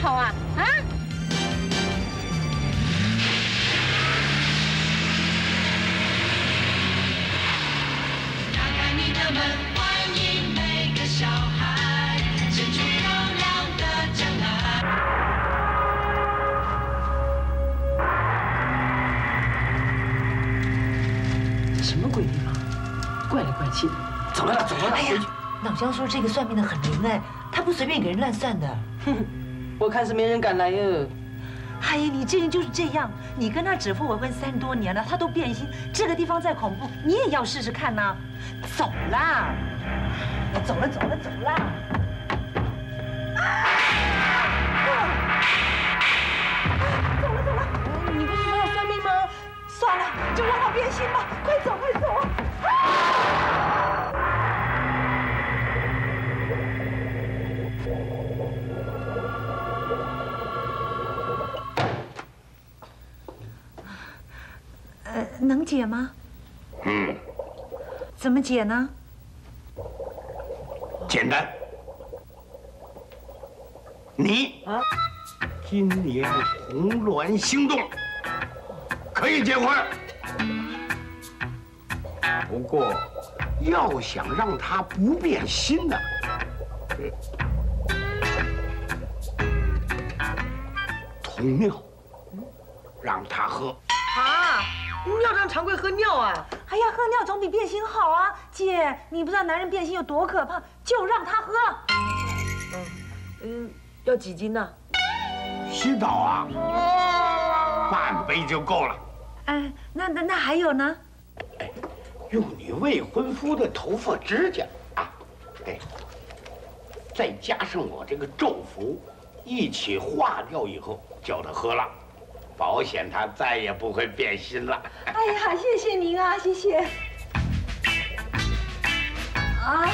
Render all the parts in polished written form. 好啊？啊！打开你的门，欢迎每个小孩，伸出漂亮的将来。这什么鬼地方？怪里怪气的。走了，走了，哎呀，老姜说这个算命的很灵哎，他不随便给人乱算的。哼。 我看是没人敢来哟。哎呀，你这人就是这样，你跟他指腹为婚3多年了，他都变心。这个地方再恐怖，你也要试试看呐、啊。走啦，走了，走了，走了。走了，走了。你不是说要算命吗？算了，就让他变心吧。快走，快走啊！啊 能解吗？嗯。怎么解呢？简单。你啊，今年红鸾星动，可以结婚。不过，要想让他不变心呢，童尿，让他喝。啊。 尿让常规喝尿啊！哎呀，喝尿总比变心好啊！姐，你不知道男人变心有多可怕，就让他喝。要几斤呢？洗澡啊，半杯就够了。哎，那还有呢？哎，用你未婚夫的头发、指甲啊，哎，再加上我这个咒符，一起化掉以后，叫他喝了。 保险他再也不会变心了。哎呀，谢谢您啊，谢谢。啊，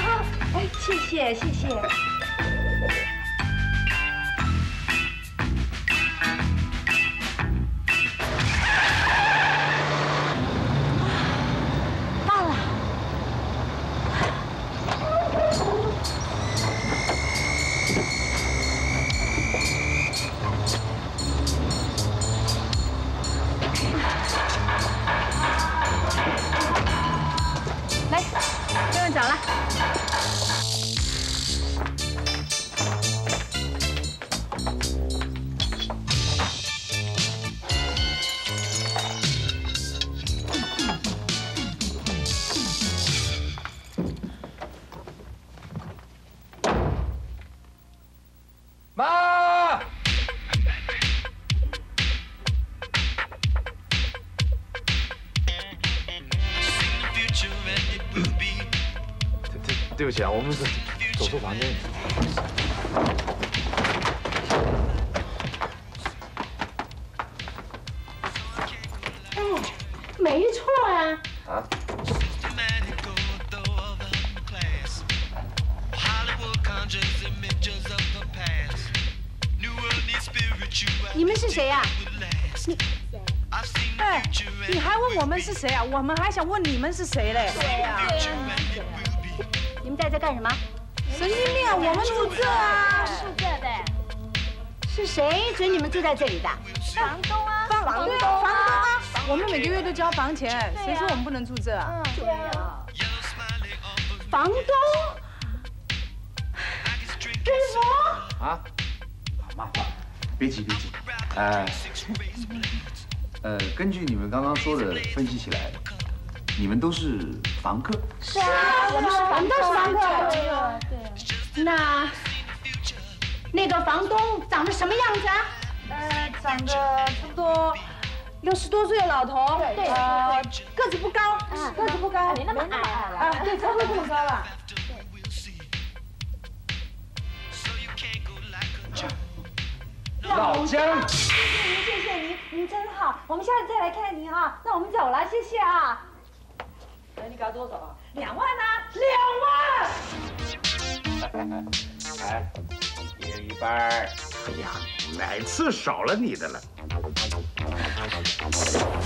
哎，谢谢谢谢。到了。好了，妈，对不起啊，我们是走错房间了。哎，没错啊。啊？你们是谁呀？你，哎，你还问我们是谁啊？我们还想问你们是谁嘞？谁呀？ 你们在这干什么？神经病！啊，我们住这啊，住这的。是谁准你们住在这里的？房东啊，房东啊！我们每个月都交房钱，谁说我们不能住这啊？对啊。房东，跟我。啊？好嘛，别急别急。根据你们刚刚说的分析起来。 你们都是房客，是啊，我们都是房客。对。那个房东长得什么样子啊？长得差不多60多岁的老头，对，个子不高，个子不高，没那么矮了。啊，对，差不多这么高了。老姜，谢谢您，您真好，我们下次再来看您啊。那我们走了，谢谢啊。 你搞多少啊？2万呢？2万！哎，一人1半。哎呀，哪次少了你的了？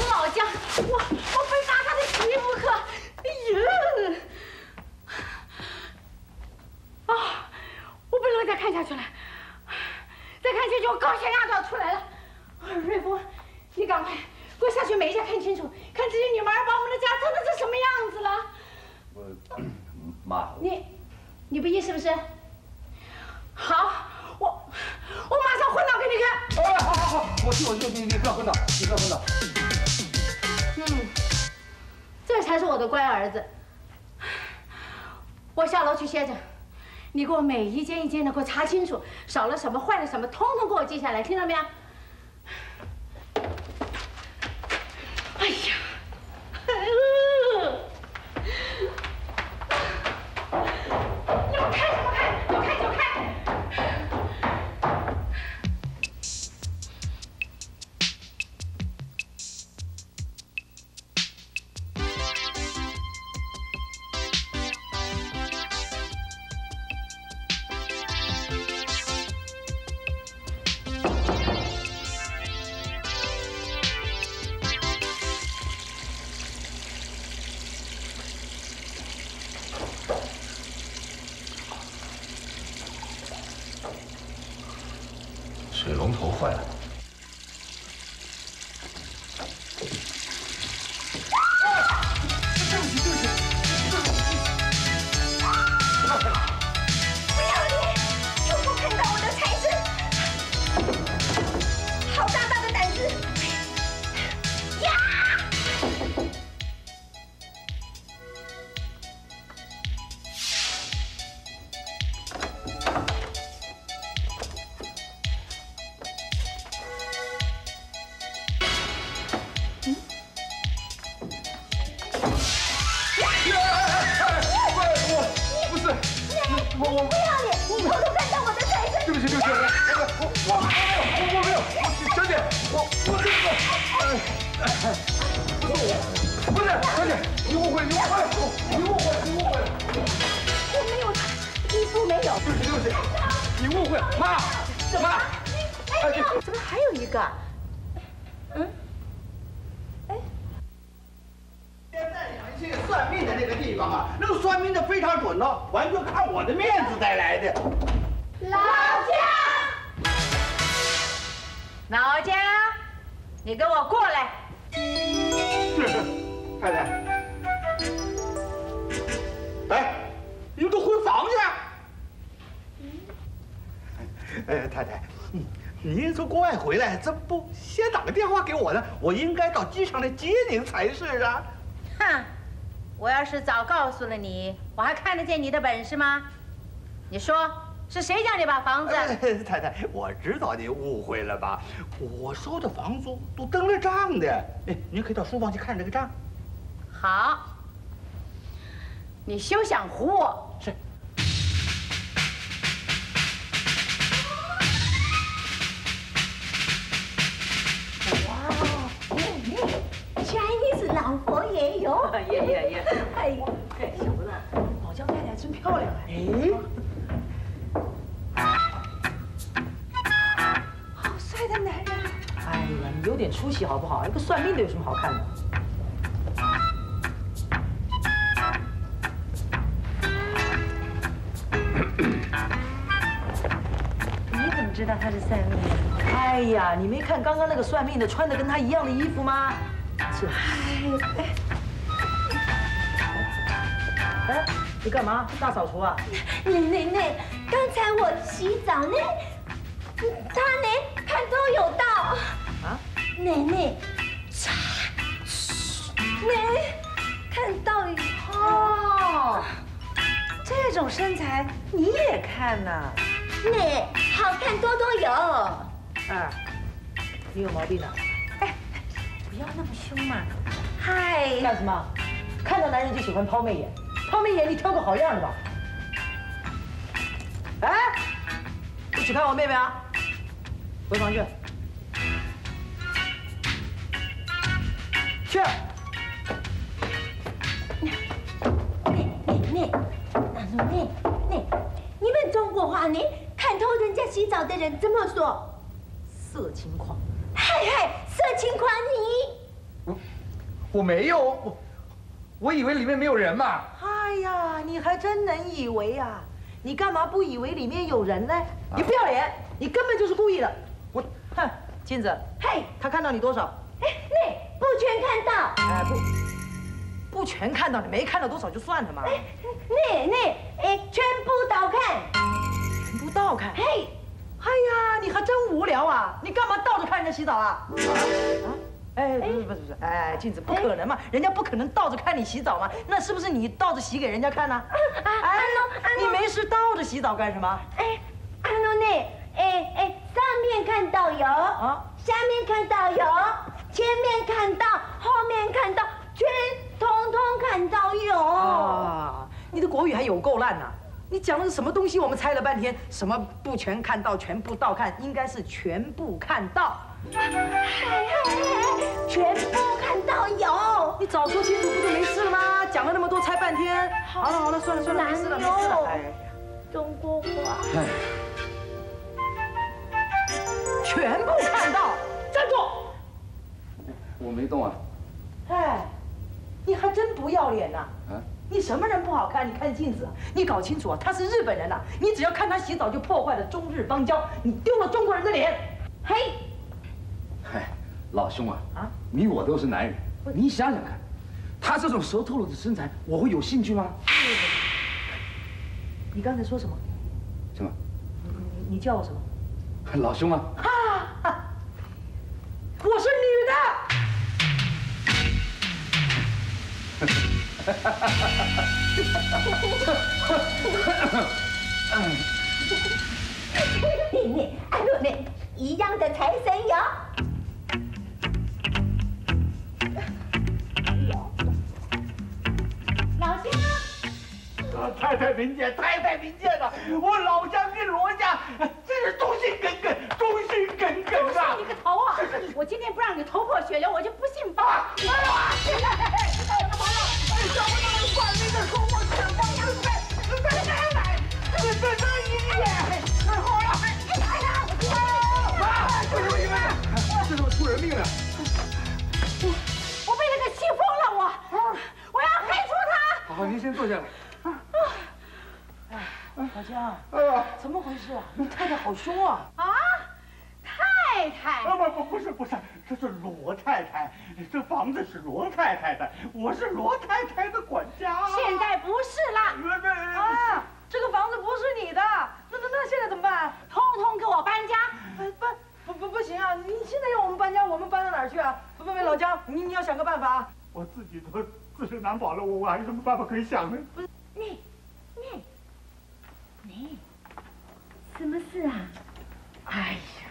老姜，我非打他的皮不可！哎呀！啊，我不能再看下去了，再看下去，我高血压都要出来了。瑞福，你赶快给我下去每一家看清楚，看这些女娃把我们的家折腾成什么样子了。我妈，你不依是不是？好，我马上昏倒给你看。哎，好，我去，你不要昏倒，你不要昏倒。这才是我的乖儿子。我下楼去歇着。 你给我每一间一间的给我查清楚，少了什么坏了什么，通通给我记下来，听到没有？哎呀，你们看什么看？走开！水龙头坏了。 我应该到机场来接您才是啊！哼，我要是早告诉了你，我还看得见你的本事吗？你说是谁叫你把房子？太太，我知道你误会了吧？我收的房租都登了账的。哎，您可以到书房去看这个账。好，你休想唬我！是。 老佛爷哟！爷，哎，小姑子，老姜太太真漂亮哎！好帅的男人！哎呀，你有点出息好不好？一个算命的有什么好看的？你怎么知道他是算命的？哎呀，你没看刚刚那个算命的穿的跟他一样的衣服吗？ 哎，你干嘛？大扫除啊？那，刚才我洗澡呢，他呢，看都有到。啊？那，看到以后，这种身材你也看呐？那好看多多有。二，你有毛病啊？ 不要那么凶嘛！嗨，干什么？看到男人就喜欢抛媚眼，抛媚眼你挑个好样的吧。哎，不许看我妹妹啊！回房去。去。你们中国话呢？看透人家洗澡的人怎么说？色情狂。 嗨，色情狂你！我没有，我以为里面没有人嘛。哎呀，你还真能以为啊！你干嘛不以为里面有人呢？你不要脸！你根本就是故意的。我，哼，金子，嘿，他看到你多少？哎，那不全看到。哎，不全看到，你没看到多少就算了嘛。哎，那全部倒看。全部倒看。嘿，哎呀，你还真无聊啊！你干嘛倒着看人家洗澡啊？啊？ 哎，不是，哎，镜子不可能嘛，人家不可能倒着看你洗澡嘛，那是不是你倒着洗给人家看呢？哎，你没事倒着洗澡干什么？哎，上面看到有，啊，下面看到有，前面看到，后面看到，全统统看到有。啊，你的国语还有够烂呐！你讲的是什么东西？我们猜了半天，什么不全看到，全部倒看，应该是全部看到。 全部看到有，你早说清楚不就没事了吗？讲了那么多，猜半天。好了，算了，没事了，没事了。中国话，全部看到，站住！我没动啊。哎，你还真不要脸呐！啊，你什么人不好看？你看镜子，你搞清楚啊，他是日本人呐！你只要看他洗澡，就破坏了中日邦交，你丢了中国人的脸。嘿。 哎，老兄啊，你我都是男人，你想想看，他这种熟透了的身材，我会有兴趣吗？你刚才说什么？什么？你叫我什么？老兄啊！哈，我是女的。你，一样的财神哟。 老乡，太太明鉴了，我老家跟罗家真是忠心耿耿啊！你个头啊！我今天不让你头破血流，我就不信包！哎呀！哎，完了！咱们都是管理的头破血流，再来！好了！哎呀！妈，为什么你们？这怎么出人命了？我被那个气疯了，我要黑出他！ 好，您先坐下来。哎，老姜，哎呀，怎么回事啊？你太太好凶啊！啊，太太？不是，这是罗太太，这房子是罗太太的，我是罗太太的管家。现在不是啦。啊，这个房子不是你的，那现在怎么办？通通给我搬家！不行啊！你现在要我们搬家，我们搬到哪儿去啊？不，老姜，你要想个办法。我自己都。 自身难保了，我还有什么办法可以想呢？不是你，什么事啊？哎呀，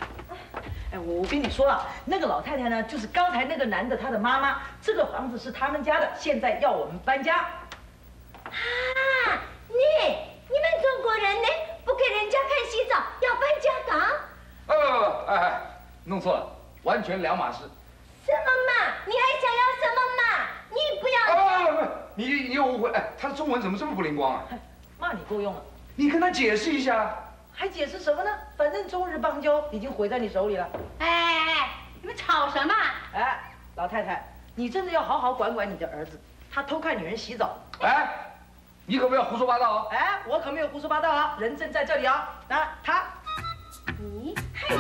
哎，我跟你说啊，那个老太太呢，就是刚才那个男的他的妈妈，这个房子是他们家的，现在要我们搬家。啊，你们中国人呢，不给人家看洗澡，要搬家岗？哎，弄错了，完全两码事。什么嘛？你还想要什么嘛？ 你不要！不，你又误会。哎，他的中文怎么这么不灵光啊？骂你够用了，你跟他解释一下。还解释什么呢？反正中日邦交已经毁在你手里了。哎，你们吵什么？哎，老太太，你真的要好好管管你的儿子，他偷看女人洗澡。哎，你可不要胡说八道啊！哎，我可没有胡说八道啊，人证在这里啊！啊，他，你，嘿，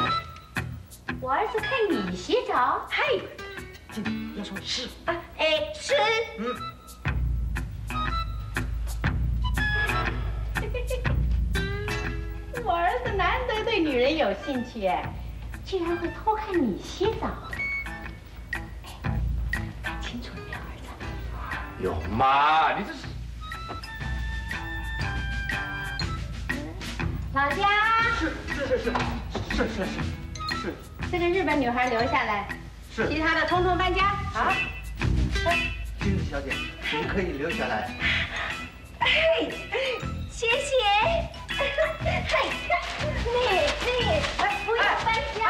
我儿子看你洗澡，嘿。 今天要说是啊，哎是，我儿子难得对女人有兴趣，哎，竟然会偷看你洗澡。哎，看清楚了没有，儿子？有妈，你这是。老家。是。这个日本女孩留下来。 其他的通通搬家啊！金子小姐，你可以留下来。哎，谢谢。哎，不要搬家！哎，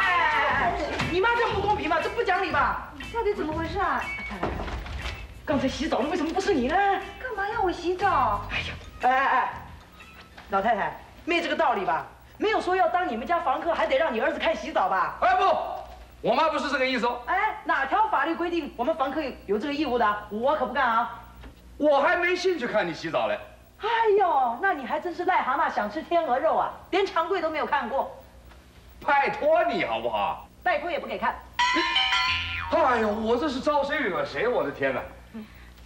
你妈这样不公平吧？这不讲理吧？到底怎么回事啊？刚才洗澡的为什么不是你呢？干嘛要我洗澡？哎呀，老太太，没这个道理吧？没有说要当你们家房客，还得让你儿子看洗澡吧？哎不。 我妈不是这个意思哦！哎，哪条法律规定我们房客有这个义务的？我可不干啊！我还没兴趣看你洗澡嘞！哎呦，那你还真是癞蛤蟆想吃天鹅肉啊，连常规都没有看过。拜托你好不好？拜托也不给看。哎呦，我这是招谁惹谁？我的天哪！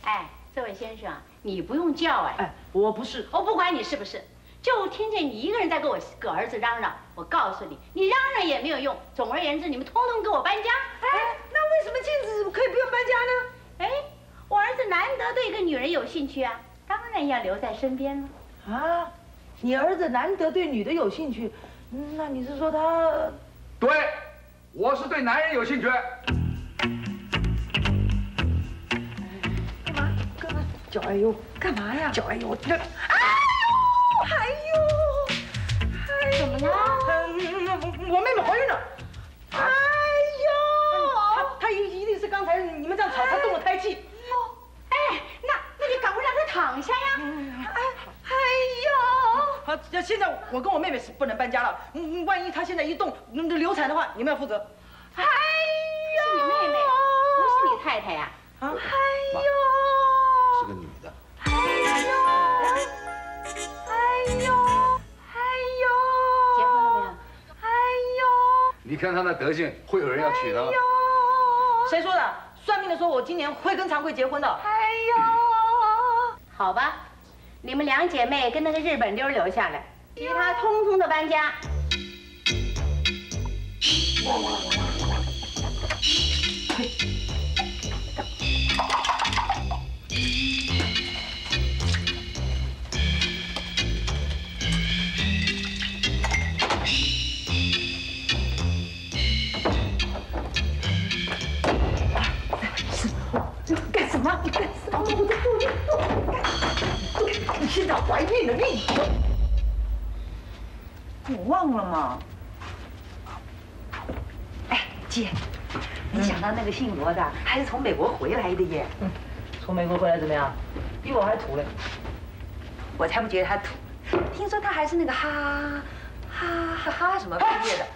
哎，这位先生，你不用叫哎。哎，我不是，我不管你是不是，就听见你一个人在给我狗儿子嚷嚷。我告诉你，你嚷嚷也没有用。总而言之，你们通通给我搬家。哎，那为什么镜子可以不用搬家呢？哎，我儿子难得对一个女人有兴趣啊，当然要留在身边了。啊，你儿子难得对女的有兴趣，那你是说他？对，我是对男人有兴趣。 脚哎呦，干嘛呀？脚哎呦，这，哎呦，哎呦，怎么了？我妹妹怀孕了。哎呦，她一定是刚才你们这样吵，她动了胎气。哎，那你赶快让她躺下呀。哎呦，好，现在我跟我妹妹是不能搬家了。万一她现在一动流产的话，你们要负责。哎呦，是你妹妹，不是你太太呀。啊，哎呦。 是个女的。哎呦，哎呦，哎呦！结婚了没有？哎呦！你看他那德性，会有人要娶她。谁说的？算命的说我今年会跟常贵结婚的。哎呦！好吧，你们两姐妹跟那个日本妞留下来，其他通通的搬家。现在怀孕了，你我忘了吗？哎，姐，你想到那个姓罗的，还是从美国回来的耶？嗯，从美国回来怎么样？比我还土嘞！我才不觉得他土，听说他还是那个哈什么毕业的，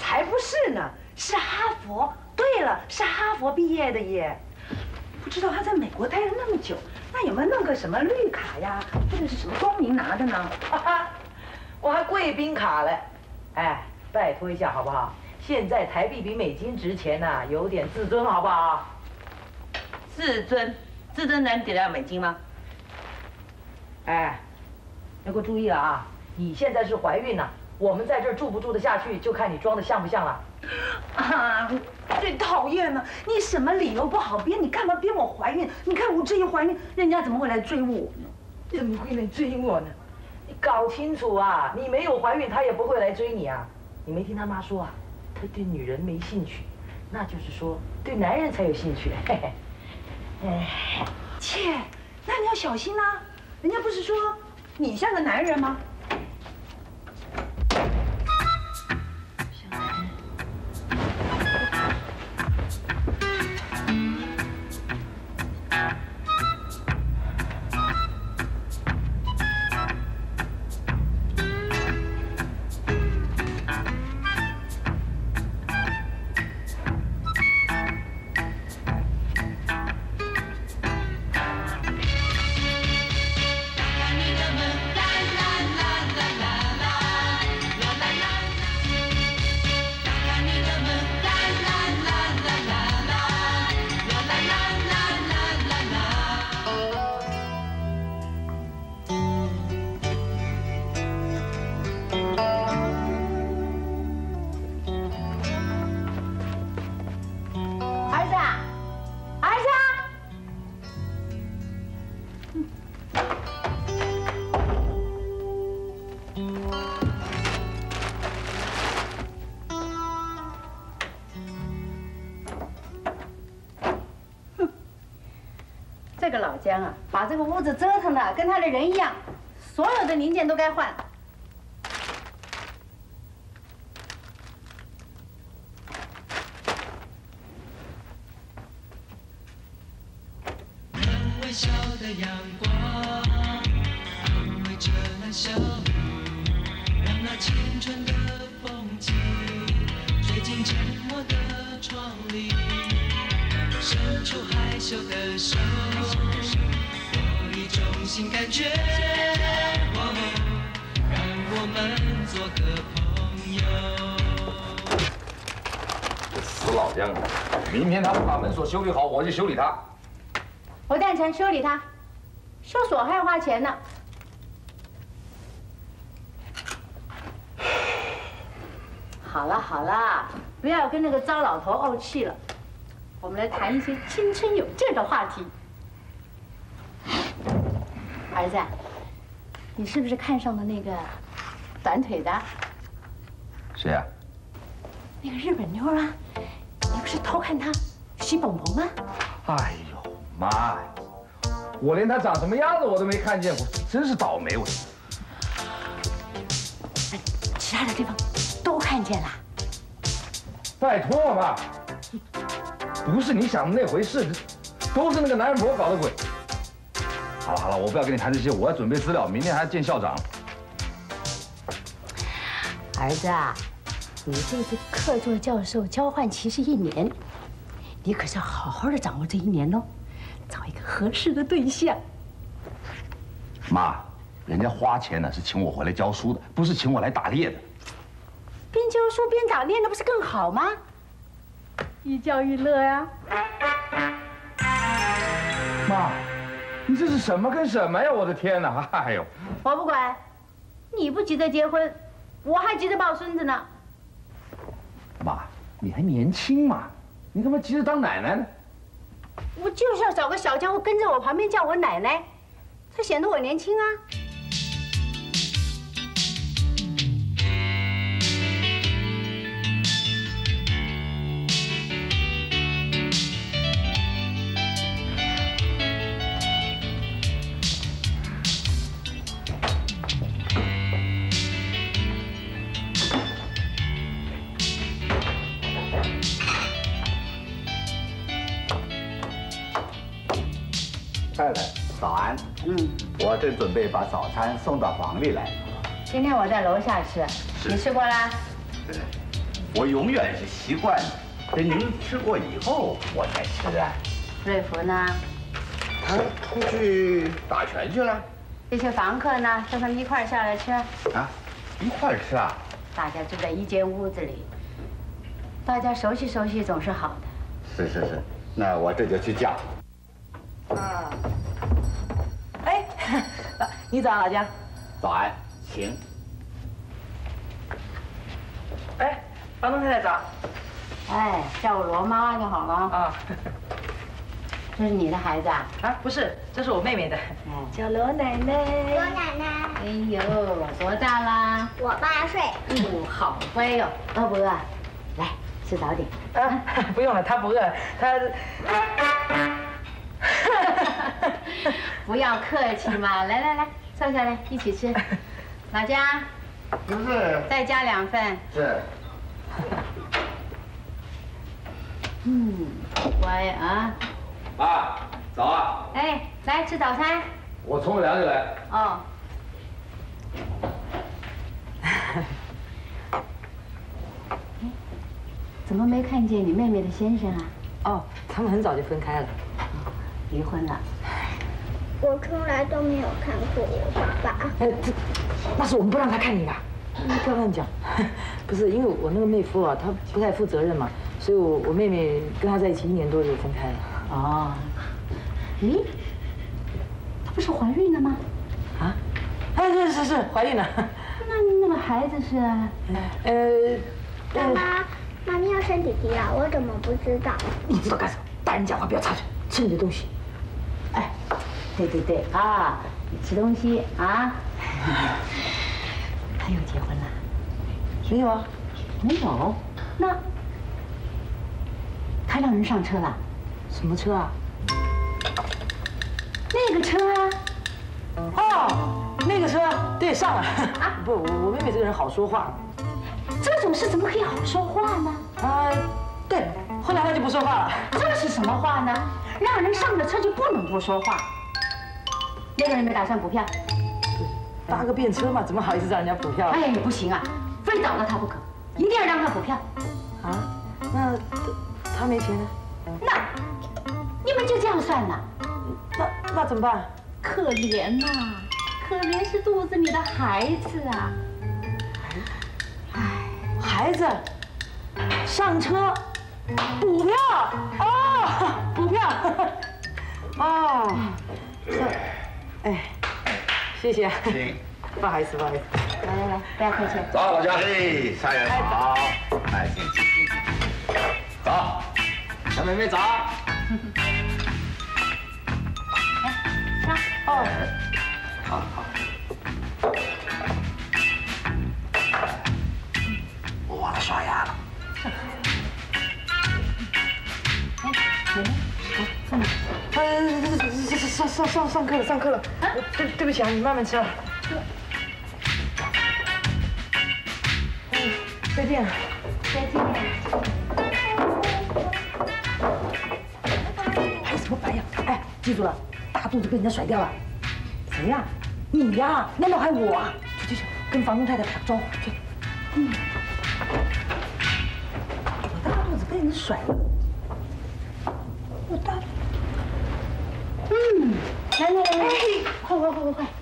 才不是呢，是哈佛。对了，是哈佛毕业的耶。不知道他在美国待了那么久。 那有没有弄个什么绿卡呀，或者是什么公民拿的呢？我还贵宾卡嘞！哎，拜托一下好不好？现在台币比美金值钱呐，有点自尊好不好？自尊，自尊能抵得了美金吗？哎，你给我注意了啊！你现在是怀孕呐，我们在这儿住不住得下去，就看你装得像不像了。啊！ 最讨厌了！你什么理由不好编？你干嘛编我怀孕？你看我这一怀孕，人家怎么会来追我呢？怎么会来追我呢？你搞清楚啊！你没有怀孕，他也不会来追你啊！你没听他妈说啊？他对女人没兴趣，那就是说对男人才有兴趣。嘿嘿。哎，切，那你要小心啊！人家不是说你像个男人吗？ 这个老姜啊，把这个屋子折腾的跟他的人一样，所有的零件都该换。微笑的阳光，安慰着那小雨，让那青春的风景吹进沉默的窗里，伸出害羞的手。 用心感觉，让我们做个朋友。老样子。明天他们把门锁修理好，我就修理他。我赞成修理他，修锁还要花钱呢。好了好了，不要跟那个糟老头怄气了。我们来谈一些青春有劲的话题。儿子，你是不是看上了那个短腿的？谁啊？ 那个日本妞啊，你不是偷看她洗蹦蹦吗？哎呦妈呀！我连她长什么样子我都没看见过，真是倒霉我。其他的地方都看见了。拜托妈，不是你想的那回事，都是那个男人婆搞的鬼。好了好了，我不要跟你谈这些，我要准备资料，明天还要见校长。儿子啊。 你这次客座教授交换期是1年，你可是要好好的掌握这1年喽，找一个合适的对象。妈，人家花钱呢是请我回来教书的，不是请我来打猎的。边教书边打猎，那不是更好吗？寓教于乐呀。妈，你这是什么跟什么呀？我的天哪！哎呦，我不管，你不急着结婚，我还急着抱孙子呢。 妈，你还年轻嘛，你干嘛急着当奶奶呢？我就是要找个小家伙跟着我旁边叫我奶奶，才显得我年轻啊。太太，早安。我正准备把早餐送到房里来。今天我在楼下吃，你吃过啦？我永远是习惯等您吃过以后我才吃啊。瑞福呢？他出去打拳去了。这些房客呢？叫他们一块儿下来吃。啊，一块儿吃啊？大家住在一间屋子里，大家熟悉熟悉总是好的。是是是，那我这就去叫。 啊，哎，你早，老姜。早安，请。哎，房东太太早。哎，叫我罗妈就好了啊。这是你的孩子啊？啊，不是，这是我妹妹的。嗯，叫罗奶奶。罗奶奶。哎呦，多大啦？我8岁。嗯，好乖哟。饿不饿？来，吃早点。啊，不用了，她不饿，她。 不要客气嘛，来来来，坐下来一起吃。老姜，不是，再加2份。是。嗯，乖啊。妈，早啊。哎，来吃早餐。我冲个凉就来。哦。怎么没看见你妹妹的先生啊？哦，他们很早就分开了。 离婚了，我从来都没有看过我爸爸。哎，那是我们不让他看你的，你不要乱讲。不是，因为我那个妹夫啊，他不太负责任嘛，所以我妹妹跟他在一起1年多就分开了。哦，咦，她不是怀孕了吗？啊？哎，是是是，怀孕了。那个孩子是？妈咪要生弟弟啊，我怎么不知道？你知道干什么？大人讲话不要插嘴。 吃你的东西，哎，对对对啊，你吃东西啊。他又结婚了？没有啊，没有。那他让人上车了？什么车啊？那个车啊。哦，那个车，对，上了。啊，不，我妹妹这个人好说话。这种事怎么可以好说话呢？啊，对，后来他就不说话了。这是什么话呢？ 让人上了车就不能不说话。那个人没打算补票，搭个便车嘛，怎么好意思让人家补票？哎，不行啊，非找到他不可，一定要让他补票。啊？那他没钱呢？那你们就这样算了？那怎么办？可怜呐、啊，可怜是肚子里的孩子啊！哎，孩子上车股票哦，股票哦，哎，谢谢。行，不好意思，不好意思。来来来，不要客气。走，老乡，嘿，三人好，哎，进，走，小妹妹走。 哦，好好。我忘了刷牙了。上课了，上课了。对不起啊，你慢慢吃啊。再见。再见。还什么白呀？哎，记住了。 大肚子被人家甩掉了，谁呀？你呀？难道还我啊？去去去，跟房东太太打个招呼去。嗯，我大肚子被人甩了，我大肚……嗯，来来来来，快！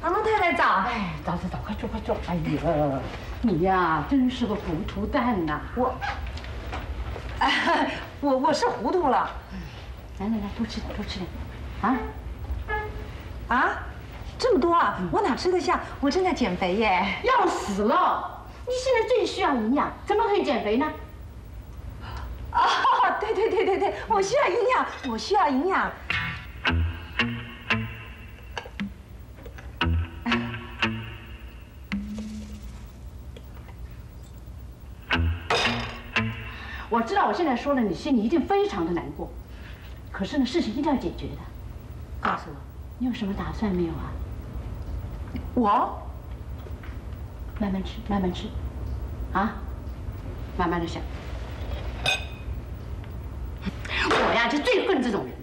房东太太早。哎，早，快坐。哎呀，你呀，真是个糊涂蛋呐！我是糊涂了。来，多吃点啊！ 啊，这么多啊！我哪吃得下？我正在减肥耶！要死了！你现在最需要营养，怎么可以减肥呢？啊，对，我需要营养。我知道我现在说了，你心里一定非常的难过。可是呢，事情一定要解决的。告诉我。 你有什么打算没有啊？我慢慢吃，啊，慢慢的想。我呀就最恨这种人，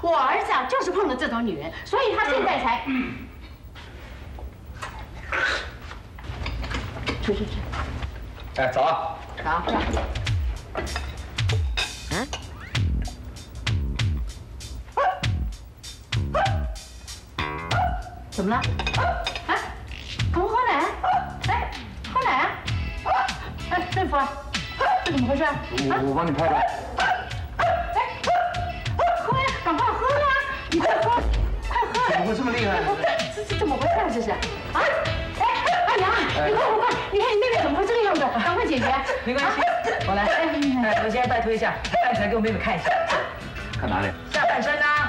我儿子啊就是碰到这种女人，所以他现在才。吃。哎，走啊。怎么了？哎，怎么喝奶？哎，喝奶啊！哎，瑞福，这怎么回事？我帮你拍拍。哎，喝呀，赶快喝呀！你快喝，快喝！怎么会这么厉害？这怎么回事？这是啊！哎，娘，你快！你看你妹妹怎么会这个样子？赶快解决！没关系，我来。哎，我先代推一下，站起来给我妹妹看一下。看哪里？下半身啊。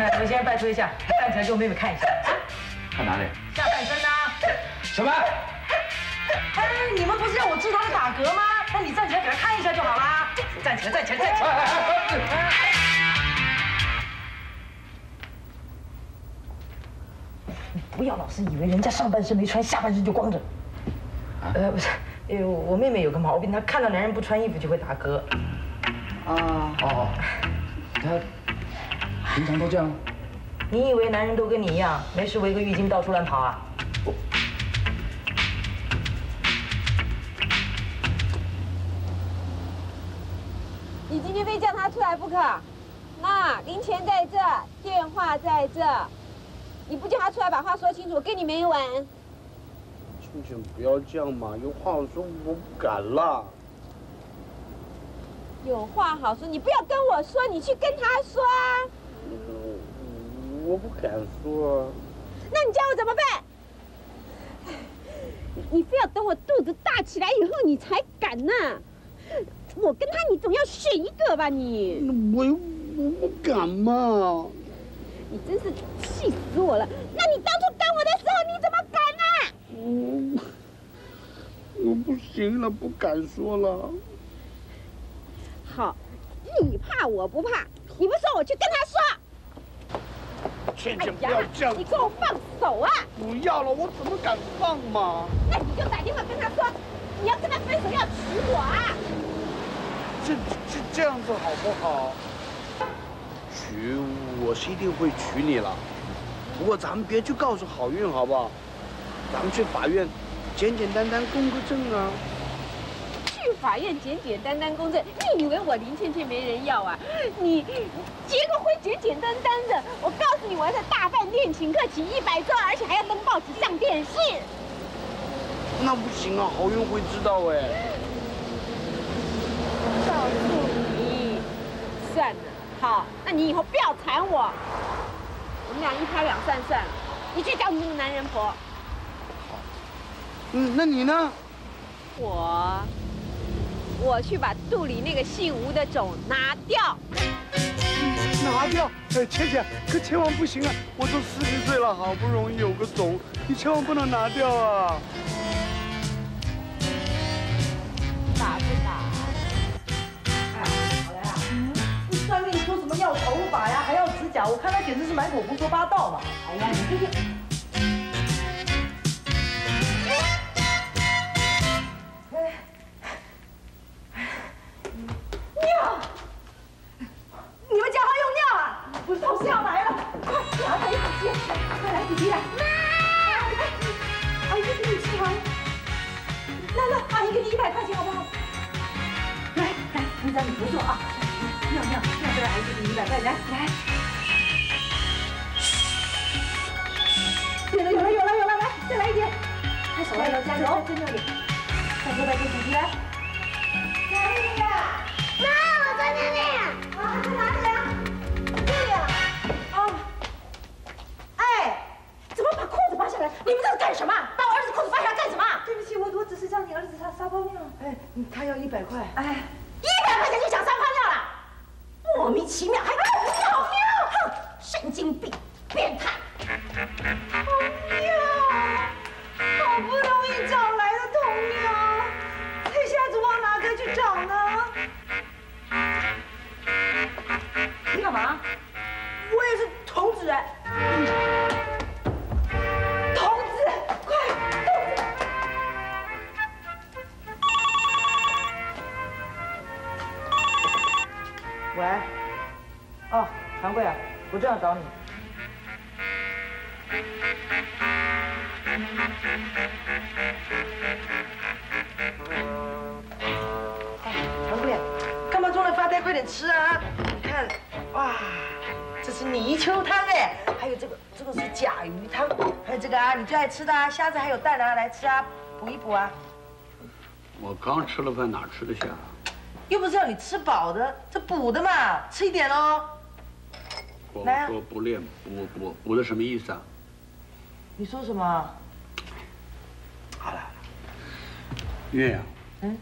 哎，我先拜托一下，站起来给我妹妹看一下。看哪里？下半身呢？什么？哎，你们不是让我治她的打嗝吗？那你站起来给她看一下就好啦。站起来！你不要老是以为人家上半身没穿，下半身就光着。不是，我妹妹有个毛病，她看到男人不穿衣服就会打嗝。她。 平常都这样，你以为男人都跟你一样，没事围个浴巾到处乱跑啊？你今天非叫他出来不可。妈，零钱在这，电话在这，你不叫他出来把话说清楚，我跟你没完。静静，不要这样嘛，有话好说，我不敢了。有话好说，你不要跟我说，你去跟他说啊。 我不敢说、啊，那你叫我怎么办？你非要等我肚子大起来以后你才敢呢、啊。我跟他，你总要选一个吧你。我不敢嘛。你真是气死我了！那你当初跟我的时候你怎么敢呢、啊？我不行了，不敢说了。好，你怕我不怕？你不说我去跟他说。 倩倩，不要这样！你给我放手啊！不要了，我怎么敢放嘛？那你就打电话跟他说，你要跟他分手，要娶我啊！这样子好不好？娶我是一定会娶你了，不过咱们别去告诉好运好不好？咱们去法院，简简单单公个证啊。去法院简简单单公证，你以为我林倩倩没人要啊？你结个婚简单单的，我告诉你，我要在大饭店请客请100桌，而且还要登报纸上电视。那不行啊，好运会知道哎。告诉你，算了，好，那你以后不要缠我，我们俩一拍两散算了。你去找你那个男人婆。好。嗯，那你呢？ 我去把肚里那个姓吴的种拿掉，拿掉！哎，倩倩，可千万不行啊！我都40岁了，好不容易有个种，你千万不能拿掉啊！打不打？哎，好了呀！你算命说什么要头发呀，还要指甲，我看他简直是满口胡说八道嘛！哎呀，你这个。 吃的啊，虾子还有蛋啊，来吃啊，补一补啊。我刚吃了饭，哪吃得下啊？又不是要你吃饱的，这补的嘛，吃一点喽。我说不练补的什么意思啊？你说什么？好了，月呀，嗯，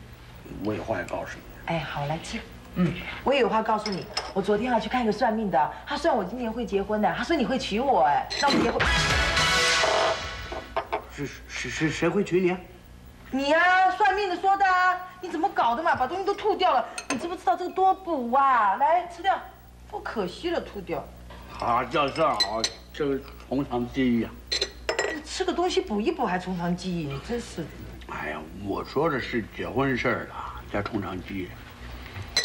我有话要告诉你。哎，好，来吃。嗯，我也有话告诉你。我昨天啊去看一个算命的，他算我今年会结婚的，他说你会娶我，哎，那我们结婚。 谁会娶你啊？你呀、啊，算命的说的啊！你怎么搞的嘛？把东西都吐掉了，你知不知道这个多补啊？来吃掉，不可惜了，吐掉。啊，叫这啊，这个从长计议啊。吃个东西补一补还从长计议，你真是的。哎呀，我说的是结婚事儿啊，叫从长计议。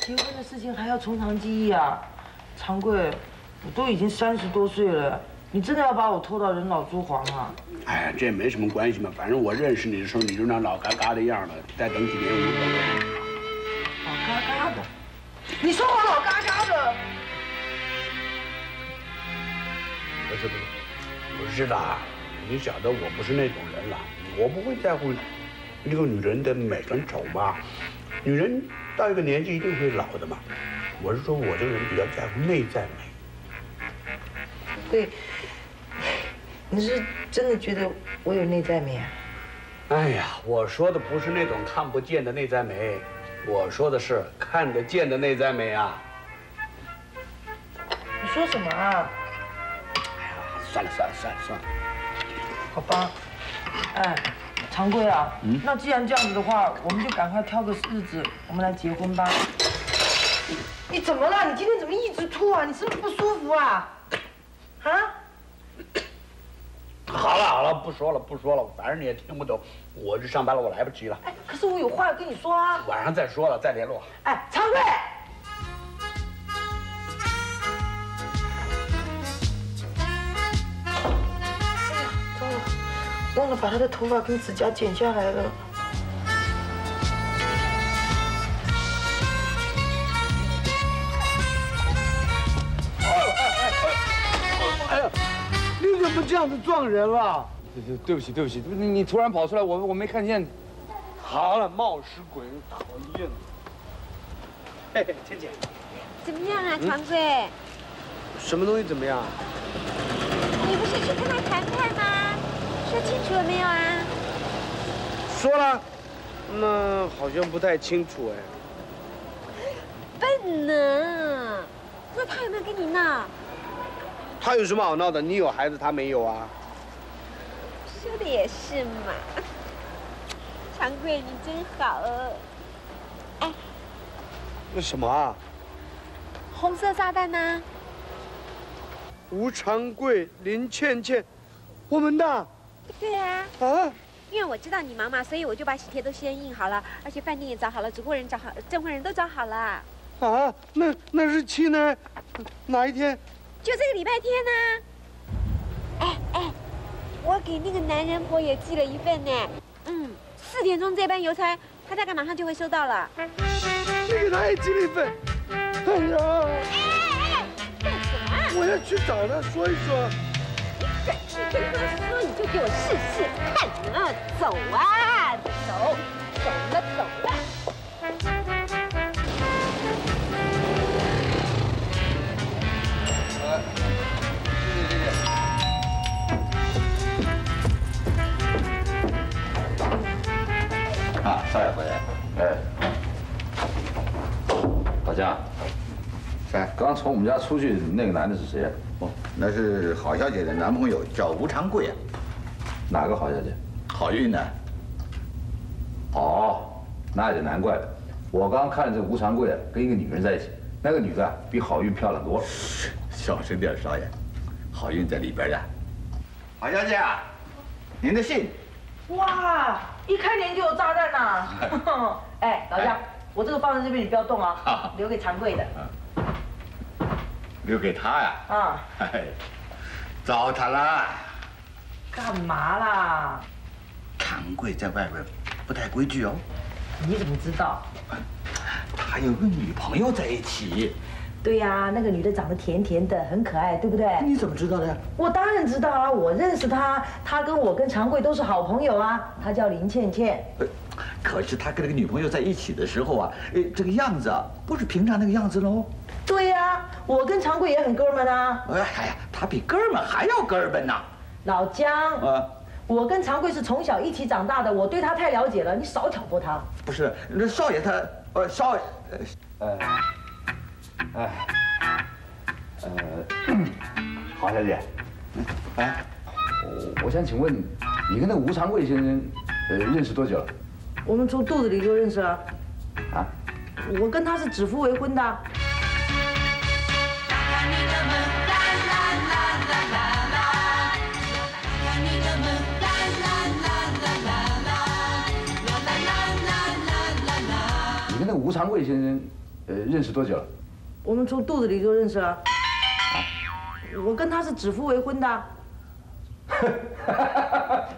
结婚的事情还要从长计议啊？长贵，我都已经30多岁了。 你真的要把我拖到人老珠黄啊？哎呀，这也没什么关系嘛，反正我认识你的时候，你就那老嘎嘎的样了，再等几年无所谓。老嘎嘎的，你说我老嘎嘎的？不是的，你晓得我不是那种人了，我不会在乎一个女人的美跟丑嘛。女人到一个年纪一定会老的嘛。我是说我这个人比较在乎内在美。 对，你是真的觉得我有内在美啊？哎呀，我说的不是那种看不见的内在美，我说的是看得见的内在美啊！你说什么啊？哎呀，算了，好吧。哎，常贵啊，那既然这样子的话，我们就赶快挑个日子，我们来结婚吧。你怎么了？你今天怎么一直吐啊？你是不是不舒服啊？ 啊！好了，不说了，反正你也听不懂。我去上班了，我来不及了。哎，可是我有话要跟你说啊。晚上再说了，再联络。哎，长贵，糟了，忘了把他的头发跟指甲剪下来了。就这样子撞人了。对不起，对不起，你突然跑出来，我没看见。好了，冒失鬼，讨厌。嘿嘿，倩倩，怎么样啊，常贵？什么东西怎么样？你不是去跟他谈判吗？说清楚了没有啊？说了，那好像不太清楚哎。 笨呢，那他有没有跟你闹？他有什么好闹的？你有孩子，他没有啊。说的也是嘛，常贵你真好哦。哎，那什么啊？红色炸弹呢？吴常贵、林倩倩，我们的。对啊。啊。 因为我知道你忙嘛，所以我就把喜帖都先印好了，而且饭店也找好了，主婚人找好，证婚人都找好了。啊，那日期呢？哪一天？就这个礼拜天呢。哎哎，我给那个男人婆也寄了一份呢。嗯，4点钟这班邮差，他大概马上就会收到了。你给他也寄了一份？哎呀！哎，干什么啊？我要去找他说一说。 你跟他说，你就给我试试看啊！走啊，走，走了，走了。来，谢谢。啊，少爷回来。哎，老姜，谁？刚从我们家出去那个男的是谁呀？ 哦，那是郝小姐的男朋友，叫吴长贵啊。哪个郝小姐？郝运呢？哦，那也难怪了。我刚看了这吴长贵啊，跟一个女人在一起，那个女的比郝运漂亮多了。小声点，少爷，郝运在里边呀。郝小姐，啊，您的信。哇，一开帘就有炸弹呐！哎，老姜，我这个放在这边，你不要动啊，留给长贵的。 留给他呀！啊，糟蹋啦！干嘛啦？常贵在外边不太规矩哦。你怎么知道？他有个女朋友在一起。对呀，那个女的长得甜甜的，很可爱，对不对？你怎么知道的？我当然知道啊，我认识她，她跟我跟常贵都是好朋友啊。她叫林倩倩。可是她跟那个女朋友在一起的时候啊，这个样子啊，不是平常那个样子喽。 对呀，我跟常贵也很哥们啊。哎呀，他比哥们还要哥们呐！老姜，我跟常贵是从小一起长大的，我对他太了解了，你少挑拨他。不是，那少爷他，少爷，郝小姐，哎，我想请问，你跟那吴常贵先生，认识多久了？我们从肚子里就认识了。啊？我跟他是指腹为婚的。 那吴长贵先生，认识多久了？我们从肚子里就认识了。啊！我跟他是指腹为婚的。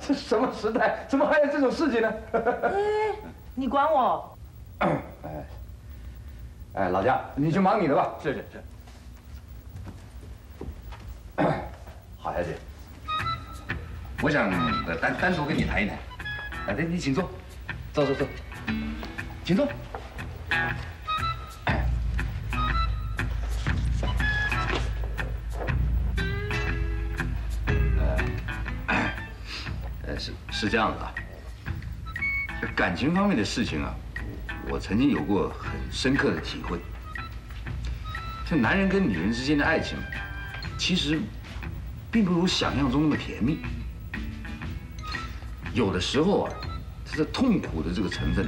这什么时代，怎么还有这种事情呢？哎，你管我？哎，哎，老姜，你去忙你的吧。是是是。郝小姐，我想单独跟你谈一谈。哎，你请坐，坐坐坐，请坐。 是这样的啊，感情方面的事情啊，我曾经有过很深刻的体会。这男人跟女人之间的爱情，其实并不如想象中的甜蜜。有的时候啊，它的痛苦的这个成分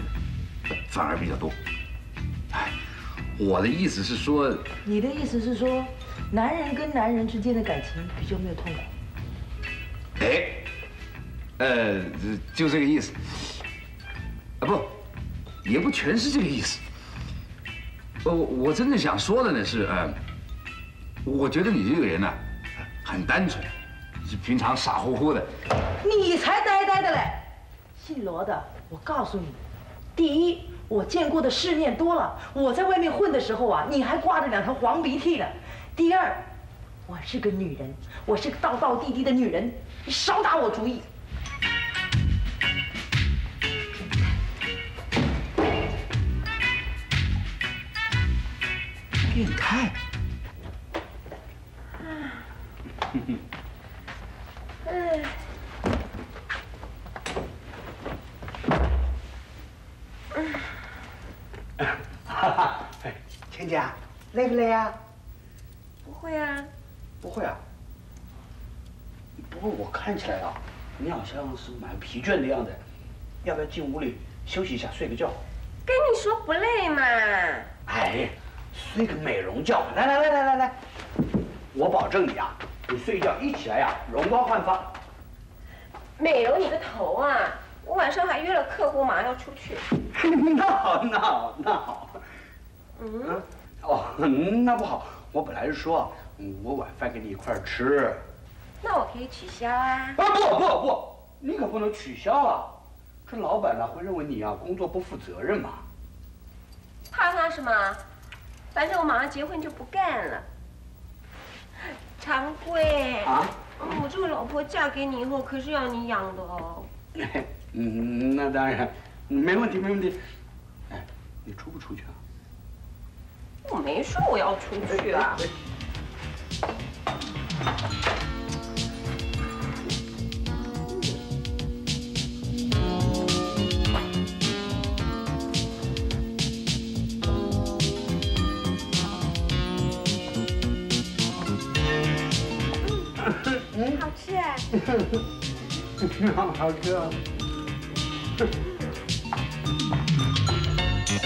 反而比较多。 我的意思是说，你的意思是说，男人跟男人之间的感情比较没有痛苦。哎，就这个意思。啊，不，也不全是这个意思。我真正想说的呢是，我觉得你这个人呢，很单纯，是平常傻乎乎的。你才呆呆的嘞！姓罗的，我告诉你，第一。 我见过的世面多了，我在外面混的时候啊，你还挂着2条黄鼻涕呢。第二，我是个女人，我是个道道地地的女人，你少打我主意。 变态！哈哈，倩姐，累不累啊？不会啊。不会啊。不过我看起来啊，你好像是蛮疲倦的样子，要不要进屋里休息一下，睡个觉？跟你说不累嘛。哎。 睡个美容觉，来，我保证你啊，你睡觉一起来呀、啊，容光焕发。美容你个头啊！我晚上还约了客户，马上要出去。那好。嗯。哦，那不好。我本来是说，我晚饭跟你一块儿吃。那我可以取消啊。啊不，你可不能取消啊！这老板呢会认为你啊工作不负责任嘛。怕他是吗？ 反正我马上结婚就不干了，长贵啊，我这个老婆嫁给你以后可是要你养的哦。嗯，那当然，没问题。哎，你出不出去啊？我没说我要出去啊。好吃哎！好吃啊！不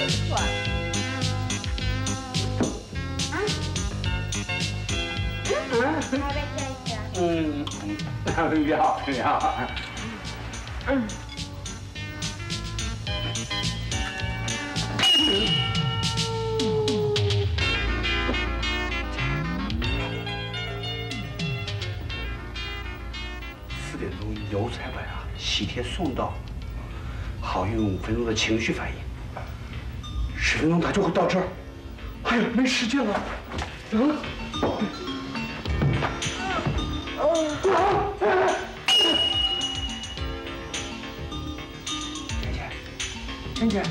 错。啊？要不要吃一吃？不要。邮差版啊，喜帖送到，好用5分钟的情绪反应，10分钟它就会到这儿。哎呀，没时间了。倩姐，啊。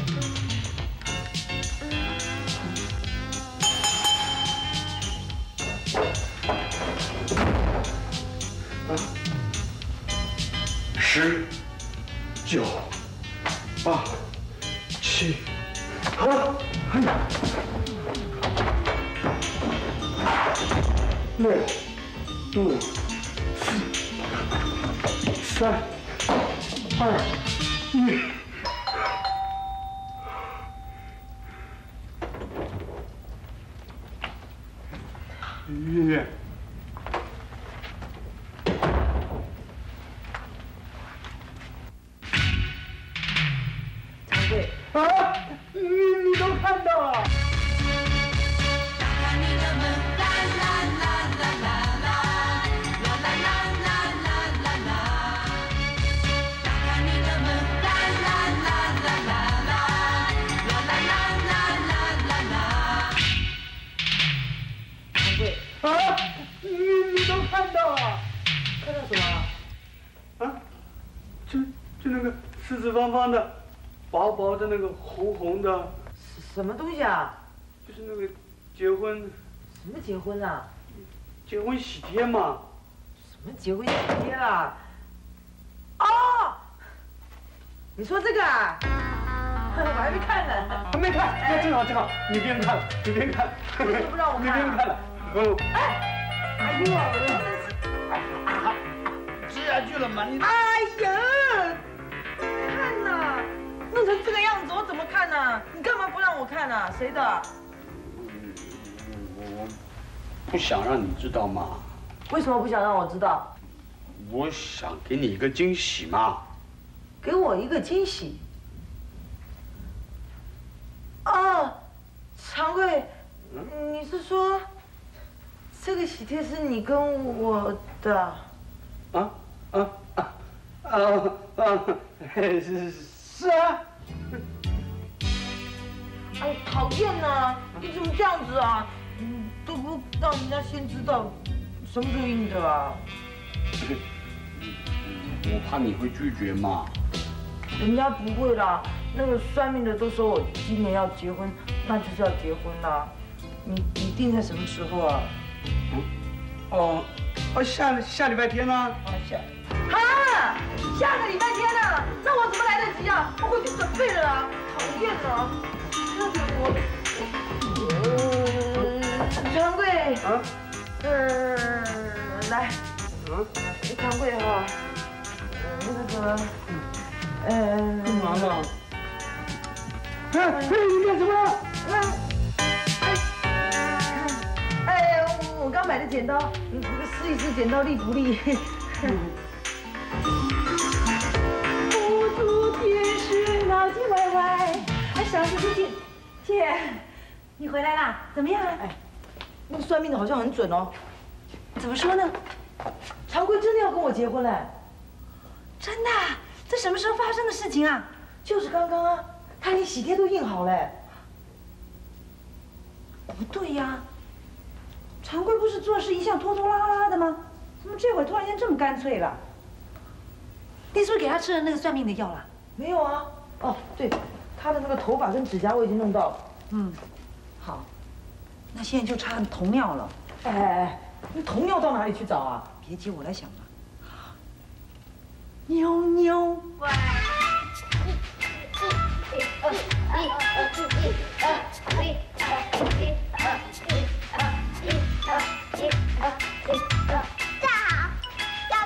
19、8、7，好了，哎呀，6、5、4、3、2、1。月。 方的，薄薄的那个，红的，什么东西啊？就是那个结婚，什么结婚啊？结婚喜帖嘛。什么结婚喜帖啊？哦，你说这个啊？我还没看呢。还没看，那正好，你别看了。你不让我看。你别看了。哎，哎呦，哎，吃下去了嘛你。哎呀！ 弄成这个样子，我怎么看呢？你干嘛不让我看呢？谁的？我不想让你知道嘛。为什么不想让我知道？我想给你一个惊喜嘛。给我一个惊喜。啊，长贵，你是说这个喜帖是你跟我的？是啊，哎，讨厌呐！你怎么这样子啊？都不让人家先知道，真不应的啊！我怕你会拒绝嘛。人家不会啦，那个算命的都说我今年要结婚，那就是要结婚啦。你定在什么时候啊？嗯，哦，下礼拜天啦。啊下个礼拜天呢？那我怎么来得及啊？我回去准备了啊！讨厌啊！这个我……陈掌柜。啊。来。嗯。陈掌柜哈，干嘛呢？哎，你干什么了？哎，我刚买的剪刀，试一试剪刀利不利？ 不足天师脑筋歪歪，哎，小姐姐，姐，你回来啦？怎么样啊？哎，那算命的好像很准哦。怎么说呢？常贵真的要跟我结婚嘞？真的？这什么时候发生的事情啊？就是刚刚啊，他连喜帖都印好嘞。不对呀，常贵不是做事一向拖拖拉拉的吗？ 怎么这会儿突然间这么干脆了？你是不是给他吃了那个算命的药了？没有啊。哦，对，他的那个头发跟指甲我已经弄到了。嗯，好，那现在就差童药了。哎，那童药到哪里去找啊？别急，我来想吧。妞妞，喂，站好，要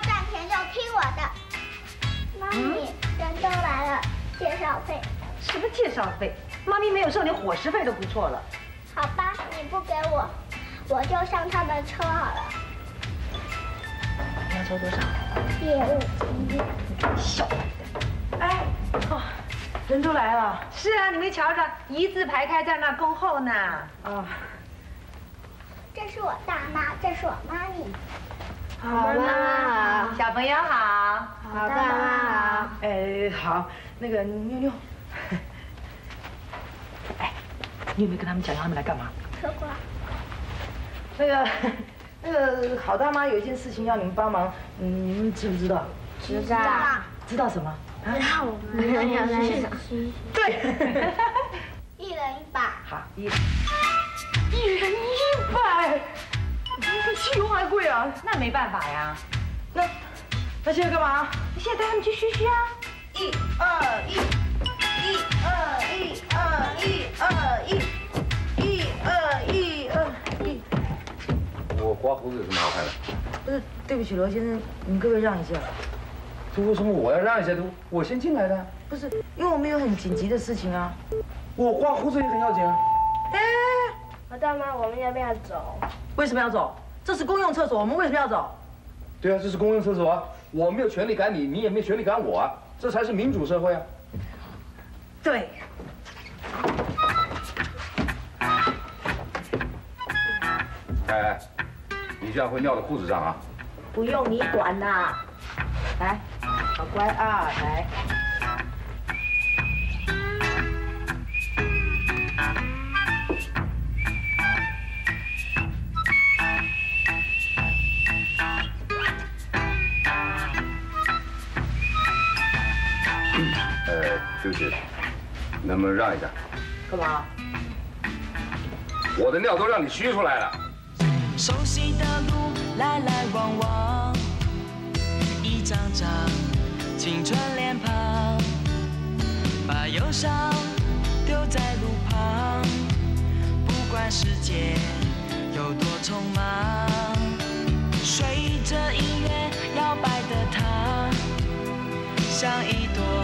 赚钱就听我的。妈咪，人都来了，介绍费。什么介绍费？妈咪没有收你伙食费都不错了。好吧，你不给我，我就上他们车好了。你要收多少？业务。小白的。哎，哦，人都来了。是啊，你没瞧着一字排开在那恭候呢。啊。 这是我大妈，这是我妈咪。好啦，小朋友好，好大妈好。哎，好，那个妞妞，哎，你有没有跟他们讲他们来干嘛？吃瓜。那个好大妈有一件事情要你们帮忙，你们知不知道？知道。知道什么？知道我们要去哪？对。一人一把。好，1人100，比汽油还贵啊！那没办法呀。那现在干嘛？你现在带他们去嘘嘘啊！121，121，121，121。我刮胡子有什么好看的？不是，对不起，罗先生，你可不可以让一下？这为什么我要让一下？我先进来的。不是，因为我们有很紧急的事情啊。我刮胡子也很要紧啊。哎。 老大妈，我们要不要走？为什么要走？这是公用厕所，我们为什么要走？对啊，这是公用厕所啊，我没有权利赶你，你也没有权利赶我啊，这才是民主社会啊。对。哎，你这样会尿到裤子上啊！不用你管呐，来，好乖啊，来。 对不起，能不能让一下？干嘛？我的尿都让你熏出来了。熟悉的路来来往往，一张张青春脸庞，把忧伤丢在路旁。不管世界有多匆忙，随着音乐摇摆的她，像一朵。